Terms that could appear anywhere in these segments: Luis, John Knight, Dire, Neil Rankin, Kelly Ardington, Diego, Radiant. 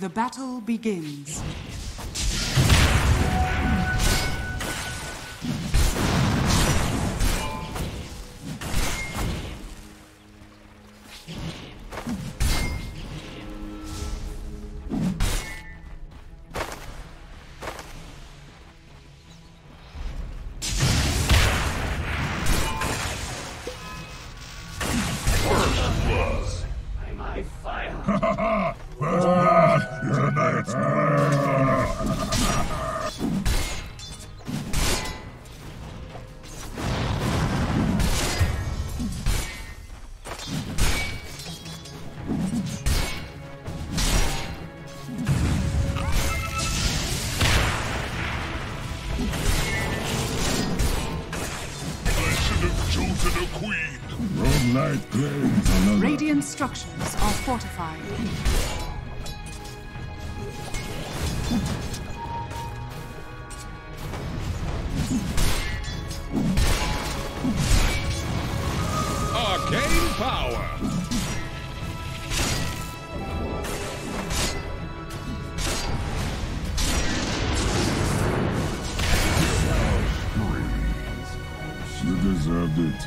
The battle begins. Radiant structures are fortified. Arcane power. You deserved it.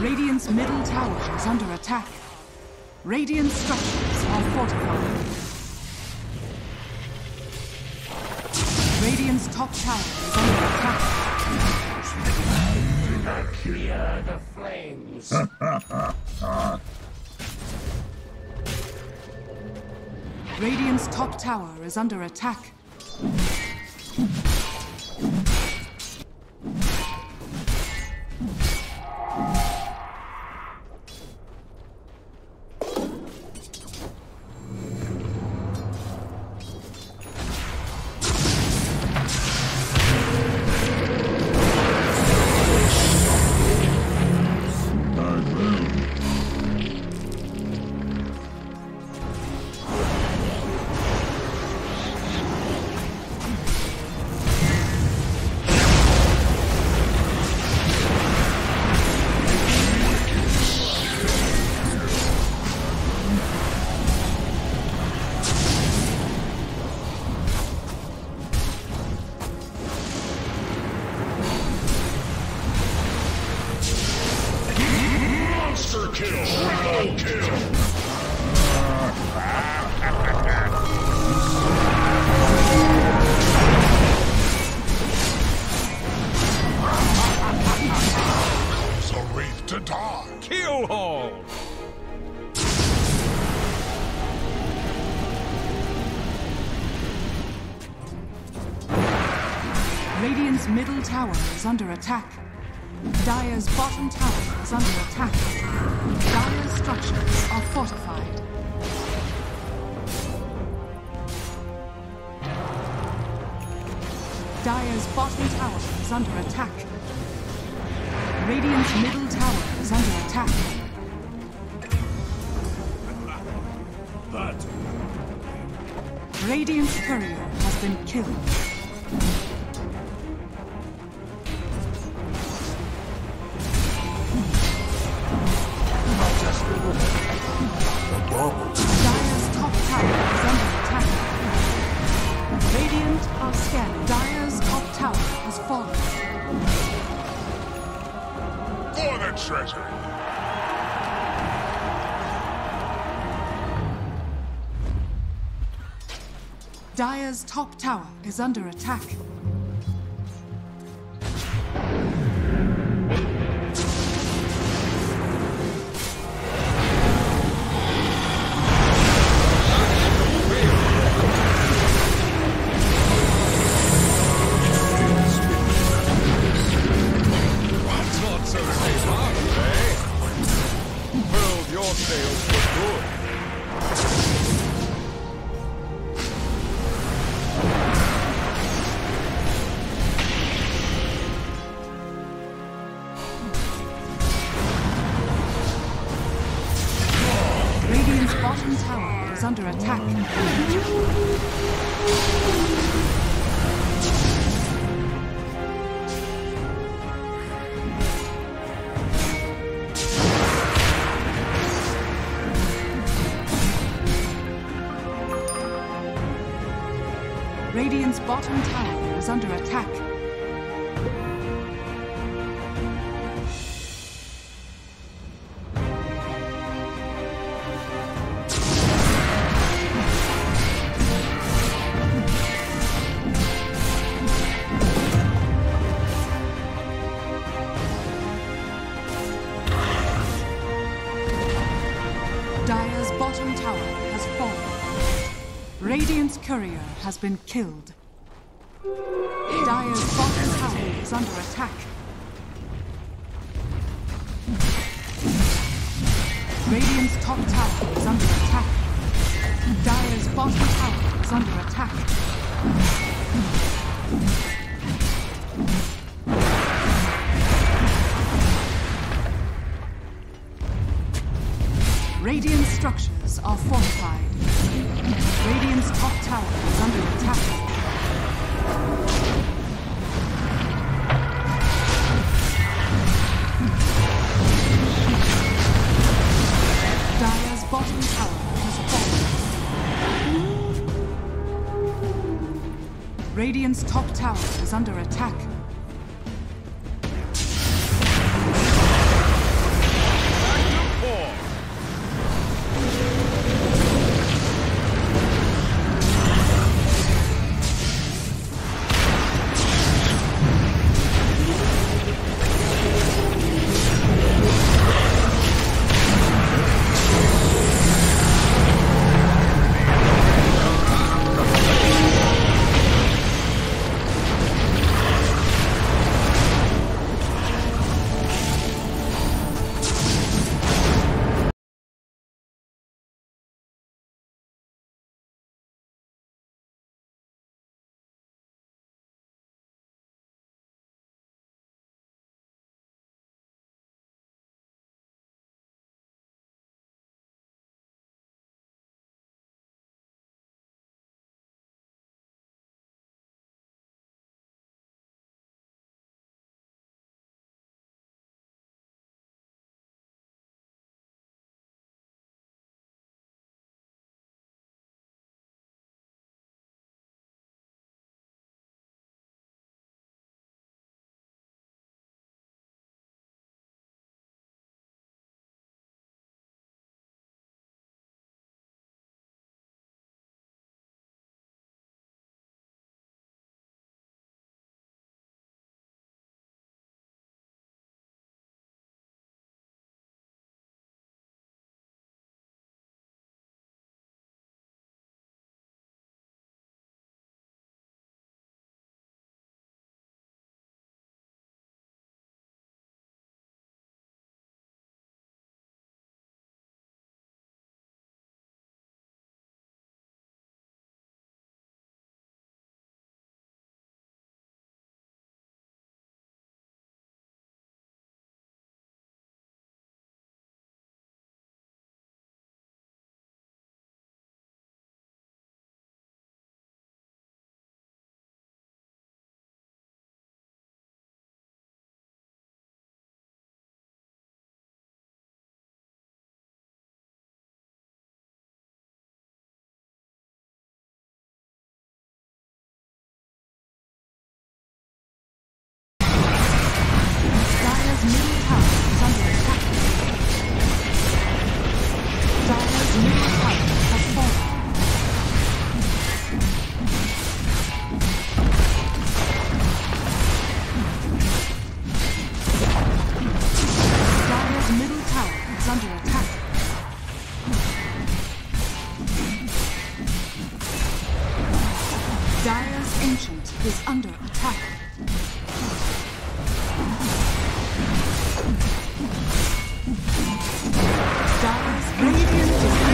Radiant's middle tower is under attack. Radiant structures are fortified. Radiant's top tower is under attack. Do not fear the flames. Radiant's top tower is under attack. Radiant's middle tower is under attack. Dire's bottom tower is under attack. Dire's structures are fortified. Dire's bottom tower is under attack. Radiant's middle tower is under attack. Radiant's courier has been killed. For the treasure! Dire's top tower is under attack. Radiant's bottom tower is under attack. Dire's bottom tower has fallen. Radiant's courier has been killed. Dire's bottom tower is under attack. Radiant's top tower is under attack. Dire's bottom tower is under attack. Radiant structures are fortified. Radiant's top tower is under attack. Dire's bottom tower has fallen. Radiant's top tower is under attack. is under attack. Dire's Radiant is